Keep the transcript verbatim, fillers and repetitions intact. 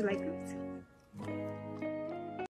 you like them too.